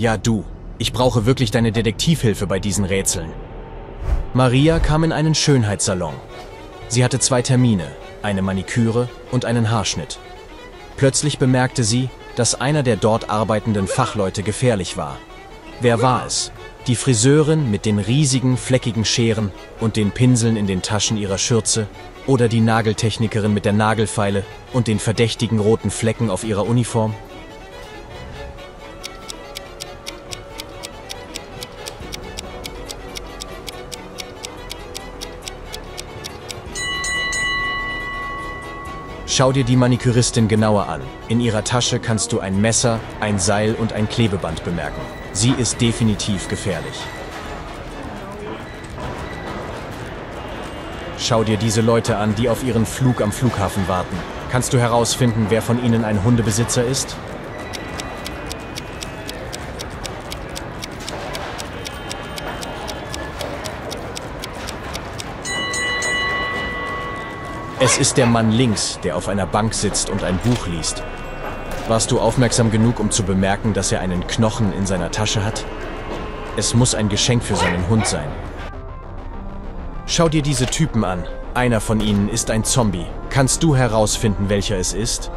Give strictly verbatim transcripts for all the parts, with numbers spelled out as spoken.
Ja, du. Ich brauche wirklich deine Detektivhilfe bei diesen Rätseln. Maria kam in einen Schönheitssalon. Sie hatte zwei Termine, eine Maniküre und einen Haarschnitt. Plötzlich bemerkte sie, dass einer der dort arbeitenden Fachleute gefährlich war. Wer war es? Die Friseurin mit den riesigen, fleckigen Scheren und den Pinseln in den Taschen ihrer Schürze oder die Nageltechnikerin mit der Nagelfeile und den verdächtigen roten Flecken auf ihrer Uniform? Schau dir die Maniküristin genauer an. In ihrer Tasche kannst du ein Messer, ein Seil und ein Klebeband bemerken. Sie ist definitiv gefährlich. Schau dir diese Leute an, die auf ihren Flug am Flughafen warten. Kannst du herausfinden, wer von ihnen ein Hundebesitzer ist? Es ist der Mann links, der auf einer Bank sitzt und ein Buch liest. Warst du aufmerksam genug, um zu bemerken, dass er einen Knochen in seiner Tasche hat? Es muss ein Geschenk für seinen Hund sein. Schau dir diese Typen an. Einer von ihnen ist ein Zombie. Kannst du herausfinden, welcher es ist?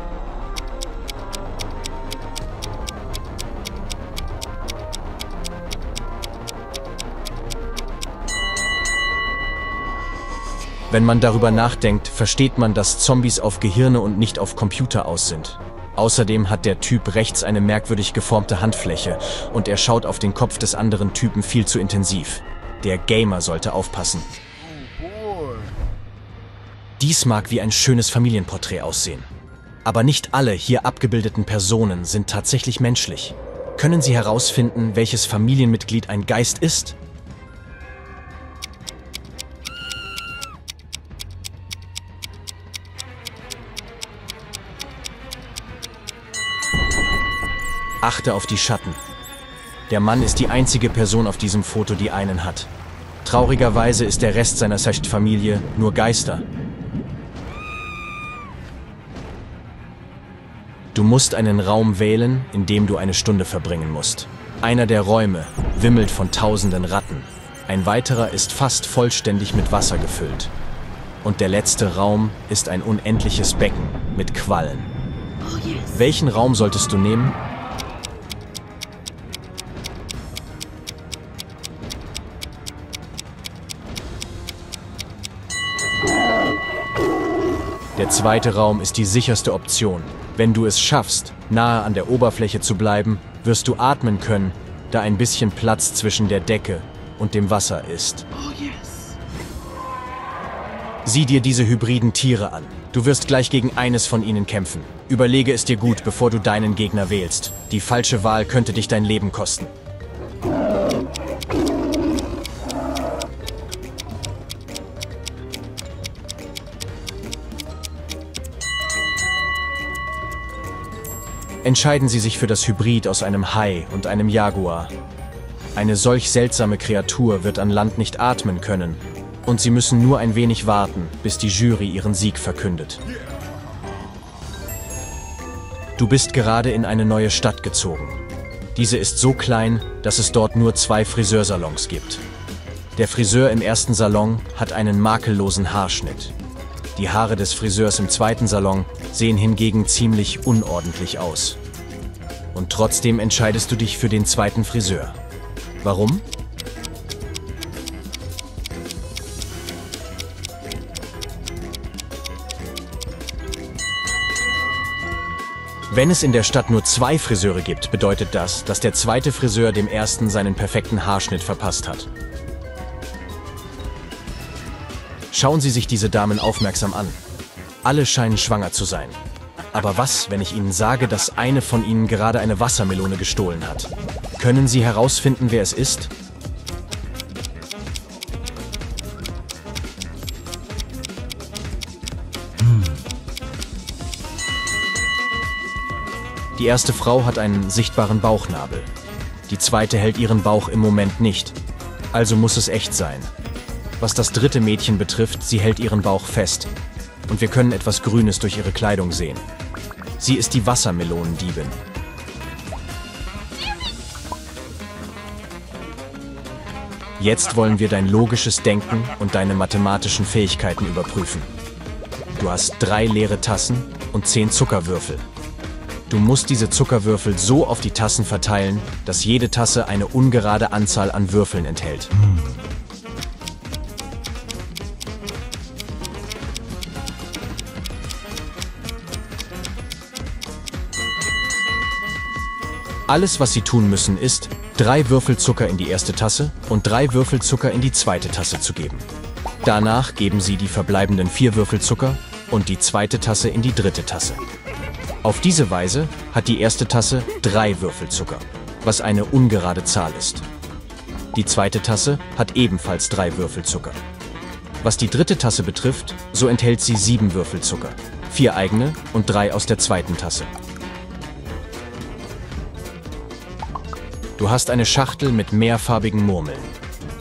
Wenn man darüber nachdenkt, versteht man, dass Zombies auf Gehirne und nicht auf Computer aus sind. Außerdem hat der Typ rechts eine merkwürdig geformte Handfläche und er schaut auf den Kopf des anderen Typen viel zu intensiv. Der Gamer sollte aufpassen. Dies mag wie ein schönes Familienporträt aussehen. Aber nicht alle hier abgebildeten Personen sind tatsächlich menschlich. Können Sie herausfinden, welches Familienmitglied ein Geist ist? Achte auf die Schatten. Der Mann ist die einzige Person auf diesem Foto, die einen hat. Traurigerweise ist der Rest seiner Secht-Familie nur Geister. Du musst einen Raum wählen, in dem du eine Stunde verbringen musst. Einer der Räume wimmelt von tausenden Ratten. Ein weiterer ist fast vollständig mit Wasser gefüllt. Und der letzte Raum ist ein unendliches Becken mit Quallen. Oh, yes. Welchen Raum solltest du nehmen? Der zweite Raum ist die sicherste Option. Wenn du es schaffst, nahe an der Oberfläche zu bleiben, wirst du atmen können, da ein bisschen Platz zwischen der Decke und dem Wasser ist. Oh, yes. Sieh dir diese hybriden Tiere an. Du wirst gleich gegen eines von ihnen kämpfen. Überlege es dir gut, bevor du deinen Gegner wählst. Die falsche Wahl könnte dich dein Leben kosten. Entscheiden Sie sich für das Hybrid aus einem Hai und einem Jaguar. Eine solch seltsame Kreatur wird an Land nicht atmen können und Sie müssen nur ein wenig warten, bis die Jury ihren Sieg verkündet. Du bist gerade in eine neue Stadt gezogen. Diese ist so klein, dass es dort nur zwei Friseursalons gibt. Der Friseur im ersten Salon hat einen makellosen Haarschnitt. Die Haare des Friseurs im zweiten Salon sehen hingegen ziemlich unordentlich aus. Und trotzdem entscheidest du dich für den zweiten Friseur. Warum? Wenn es in der Stadt nur zwei Friseure gibt, bedeutet das, dass der zweite Friseur dem ersten seinen perfekten Haarschnitt verpasst hat. Schauen Sie sich diese Damen aufmerksam an. Alle scheinen schwanger zu sein. Aber was, wenn ich Ihnen sage, dass eine von ihnen gerade eine Wassermelone gestohlen hat? Können Sie herausfinden, wer es ist? Hm. Die erste Frau hat einen sichtbaren Bauchnabel. Die zweite hält ihren Bauch im Moment nicht. Also muss es echt sein. Was das dritte Mädchen betrifft, sie hält ihren Bauch fest. Und wir können etwas Grünes durch ihre Kleidung sehen. Sie ist die Wassermelonendiebin. Jetzt wollen wir dein logisches Denken und deine mathematischen Fähigkeiten überprüfen. Du hast drei leere Tassen und zehn Zuckerwürfel. Du musst diese Zuckerwürfel so auf die Tassen verteilen, dass jede Tasse eine ungerade Anzahl an Würfeln enthält. Alles, was sie tun müssen, ist, drei Würfel Zucker in die erste Tasse und drei Würfel Zucker in die zweite Tasse zu geben. Danach geben sie die verbleibenden vier Würfel Zucker und die zweite Tasse in die dritte Tasse. Auf diese Weise hat die erste Tasse drei Würfel Zucker, was eine ungerade Zahl ist. Die zweite Tasse hat ebenfalls drei Würfel Zucker. Was die dritte Tasse betrifft, so enthält sie sieben Würfel Zucker, vier eigene und drei aus der zweiten Tasse. Du hast eine Schachtel mit mehrfarbigen Murmeln.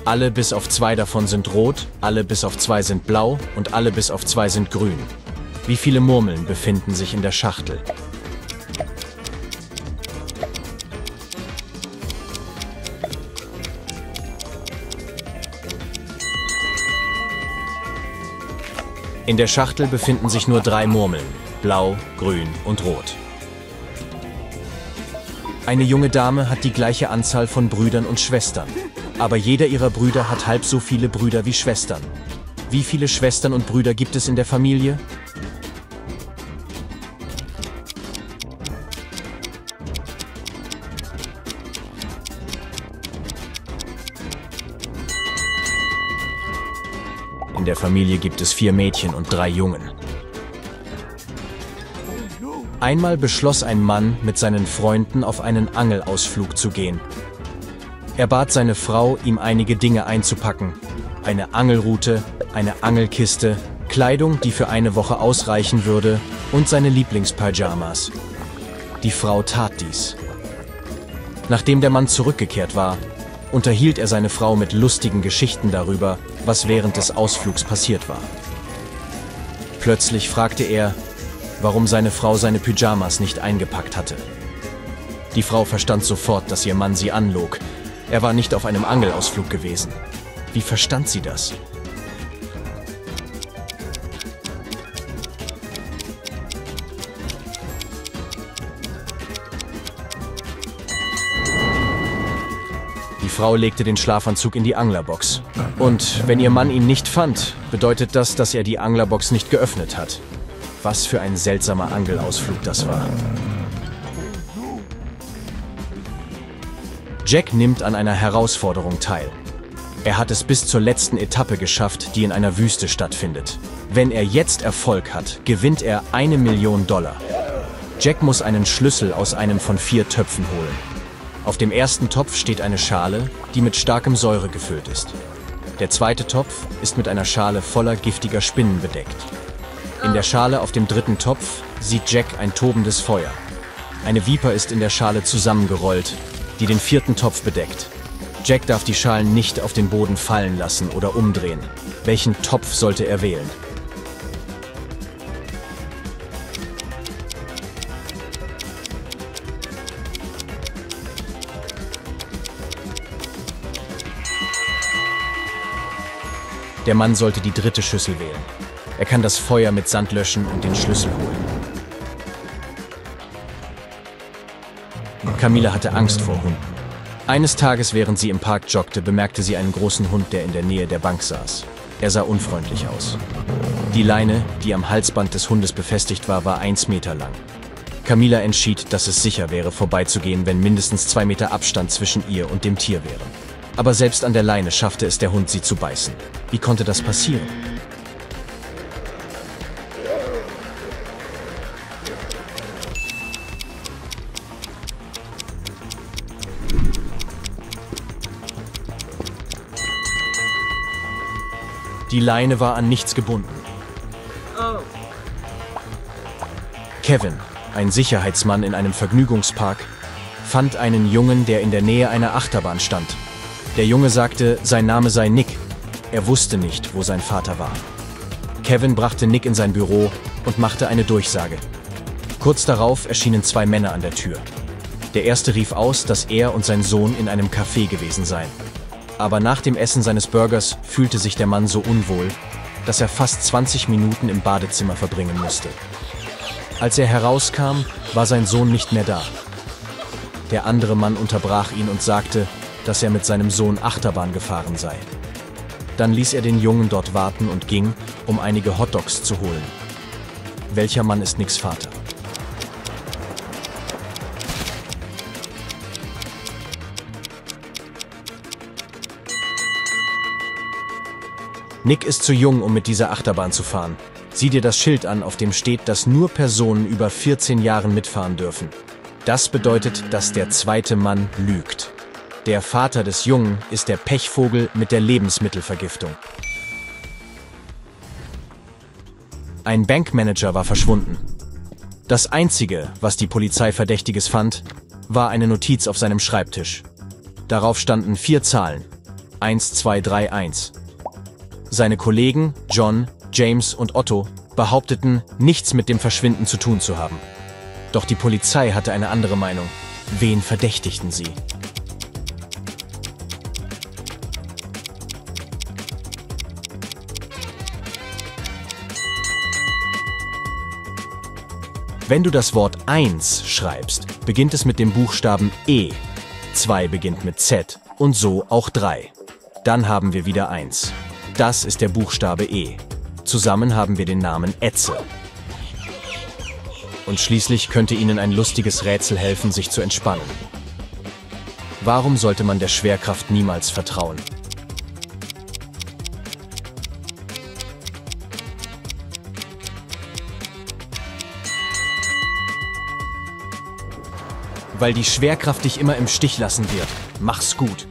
Alle bis auf zwei davon sind rot, alle bis auf zwei sind blau und alle bis auf zwei sind grün. Wie viele Murmeln befinden sich in der Schachtel? In der Schachtel befinden sich nur drei Murmeln: blau, grün und rot. Eine junge Dame hat die gleiche Anzahl von Brüdern und Schwestern, aber jeder ihrer Brüder hat halb so viele Brüder wie Schwestern. Wie viele Schwestern und Brüder gibt es in der Familie? In der Familie gibt es vier Mädchen und drei Jungen. Einmal beschloss ein Mann, mit seinen Freunden auf einen Angelausflug zu gehen. Er bat seine Frau, ihm einige Dinge einzupacken: eine Angelrute, eine Angelkiste, Kleidung, die für eine Woche ausreichen würde, und seine Lieblingspyjamas. Die Frau tat dies. Nachdem der Mann zurückgekehrt war, unterhielt er seine Frau mit lustigen Geschichten darüber, was während des Ausflugs passiert war. Plötzlich fragte er, warum seine Frau seine Pyjamas nicht eingepackt hatte. Die Frau verstand sofort, dass ihr Mann sie anlog. Er war nicht auf einem Angelausflug gewesen. Wie verstand sie das? Die Frau legte den Schlafanzug in die Anglerbox. Und wenn ihr Mann ihn nicht fand, bedeutet das, dass er die Anglerbox nicht geöffnet hat. Was für ein seltsamer Angelausflug das war. Jack nimmt an einer Herausforderung teil. Er hat es bis zur letzten Etappe geschafft, die in einer Wüste stattfindet. Wenn er jetzt Erfolg hat, gewinnt er eine Million Dollar. Jack muss einen Schlüssel aus einem von vier Töpfen holen. Auf dem ersten Topf steht eine Schale, die mit starkem Säure gefüllt ist. Der zweite Topf ist mit einer Schale voller giftiger Spinnen bedeckt. In der Schale auf dem dritten Topf sieht Jack ein tobendes Feuer. Eine Viper ist in der Schale zusammengerollt, die den vierten Topf bedeckt. Jack darf die Schalen nicht auf den Boden fallen lassen oder umdrehen. Welchen Topf sollte er wählen? Der Mann sollte die dritte Schüssel wählen. Er kann das Feuer mit Sand löschen und den Schlüssel holen. Camilla hatte Angst vor Hunden. Eines Tages, während sie im Park joggte, bemerkte sie einen großen Hund, der in der Nähe der Bank saß. Er sah unfreundlich aus. Die Leine, die am Halsband des Hundes befestigt war, war eins Meter lang. Camilla entschied, dass es sicher wäre, vorbeizugehen, wenn mindestens zwei Meter Abstand zwischen ihr und dem Tier wären. Aber selbst an der Leine schaffte es der Hund, sie zu beißen. Wie konnte das passieren? Die Leine war an nichts gebunden. Oh. Kevin, ein Sicherheitsmann in einem Vergnügungspark, fand einen Jungen, der in der Nähe einer Achterbahn stand. Der Junge sagte, sein Name sei Nick. Er wusste nicht, wo sein Vater war. Kevin brachte Nick in sein Büro und machte eine Durchsage. Kurz darauf erschienen zwei Männer an der Tür. Der erste rief aus, dass er und sein Sohn in einem Café gewesen seien. Aber nach dem Essen seines Burgers fühlte sich der Mann so unwohl, dass er fast zwanzig Minuten im Badezimmer verbringen musste. Als er herauskam, war sein Sohn nicht mehr da. Der andere Mann unterbrach ihn und sagte, dass er mit seinem Sohn Achterbahn gefahren sei. Dann ließ er den Jungen dort warten und ging, um einige Hotdogs zu holen. Welcher Mann ist nix Vater? Nick ist zu jung, um mit dieser Achterbahn zu fahren. Sieh dir das Schild an, auf dem steht, dass nur Personen über vierzehn Jahren mitfahren dürfen. Das bedeutet, dass der zweite Mann lügt. Der Vater des Jungen ist der Pechvogel mit der Lebensmittelvergiftung. Ein Bankmanager war verschwunden. Das Einzige, was die Polizei Verdächtiges fand, war eine Notiz auf seinem Schreibtisch. Darauf standen vier Zahlen: eins, zwei, drei, eins. Seine Kollegen, John, James und Otto, behaupteten, nichts mit dem Verschwinden zu tun zu haben. Doch die Polizei hatte eine andere Meinung. Wen verdächtigten sie? Wenn du das Wort eins schreibst, beginnt es mit dem Buchstaben E, zwei beginnt mit Z und so auch drei. Dann haben wir wieder eins. Das ist der Buchstabe E. Zusammen haben wir den Namen Etze. Und schließlich könnte Ihnen ein lustiges Rätsel helfen, sich zu entspannen. Warum sollte man der Schwerkraft niemals vertrauen? Weil die Schwerkraft dich immer im Stich lassen wird. Mach's gut!